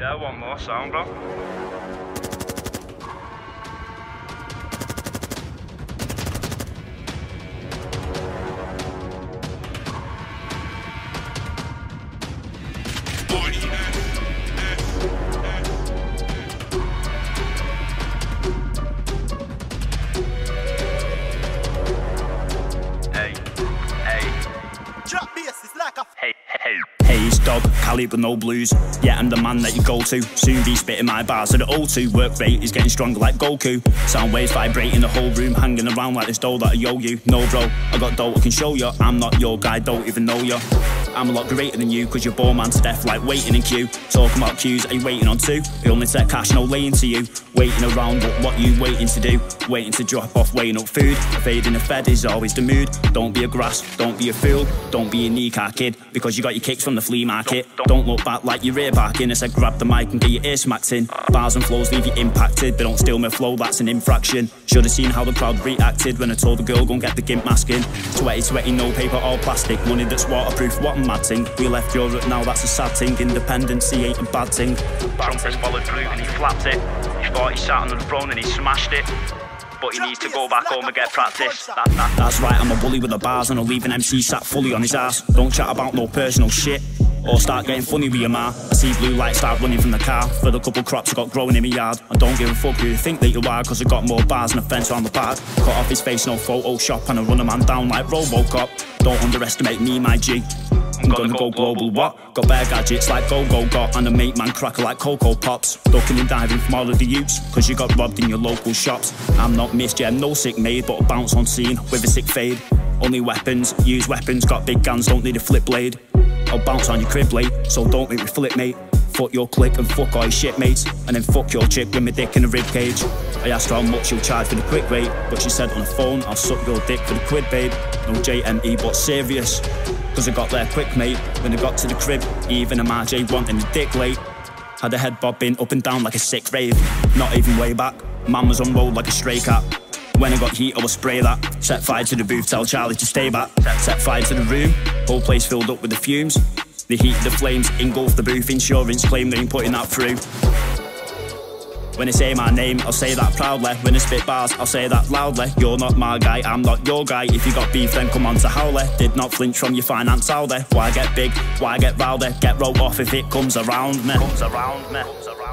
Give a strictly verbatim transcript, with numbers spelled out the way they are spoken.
Yeah, one more sound, bro. But no blues, yeah, I'm the man that you go to. Soon be spitting my bars, so the O two work rate is getting stronger like Goku. Sound waves vibrating the whole room, hanging around like this dough that I yo you. No bro, I got dough I can show ya. I'm not your guy, don't even know ya. I'm a lot greater than you, cause you're born man to death like waiting in queue. Talking about queues, are you waiting on two? You only set cash, no laying to you. Waiting around, but what you waiting to do? Waiting to drop off, weighing up food. Fading a fed is always the mood. Don't be a grass, don't be a fool. Don't be a kneecap kid, because you got your kicks from the flea market. Don't look back like your rear back in. I said grab the mic and get your ear smacked in. Bars and flows leave you impacted. They don't steal my flow, that's an infraction. Should've seen how the crowd reacted when I told the girl go and get the gimp mask in. Sweaty, sweaty, no paper or plastic. Money that's waterproof, what a mad thing. We left Europe now, that's a sad thing. Independency ain't a bad thing. Trumpet's followed through and he flapped it. He thought he sat on the throne and he smashed it. But he needs to go back home and get practice. That, that. That's right, I'm a bully with the bars, and I'll leave an M C sat fully on his ass. Don't chat about no personal shit, or start getting funny with your ma. I see blue lights start running from the car for the couple crops I got growing in my yard. I don't give a fuck who you think that you are, cause I got more bars than a fence around the bag. Cut off his face, no Photoshop, and I run a man down like Robocop. Don't underestimate me, my G. I'm gonna go global, what? Got bear gadgets like Go-Go-Got, and a make man cracker like Cocoa Pops. Ducking and diving from all of the youths, cause you got robbed in your local shops. I'm not missed, yeah, no sick maid, but I bounce on scene with a sick fade. Only weapons, use weapons, got big guns, don't need a flip blade. I'll bounce on your crib late, so don't make me flip, mate. Fuck your clique and fuck all your shitmates, and then fuck your chick with my dick in a rib cage. I asked her how much she'll charge for the quick rate, but she said on the phone, I'll suck your dick for the quid, babe. No J M E, but serious, cause I got there quick, mate. When I got to the crib, even a M R J wanting the dick late. Had a head bobbing up and down like a sick rave. Not even way back, man was on road like a stray cat. When I got heat, I will spray that. Set fire to the booth, tell Charlie to stay back. Set fire to the room, whole place filled up with the fumes. The heat, the flames, engulf the booth. Insurance claim they ain't putting that through. When I say my name, I'll say that proudly. When I spit bars, I'll say that loudly. You're not my guy, I'm not your guy. If you got beef, then come on to Howley. Did not flinch from your finance out there. Why get big, why get rowdy? Get rolled off if it comes around me. Comes around me. Comes around.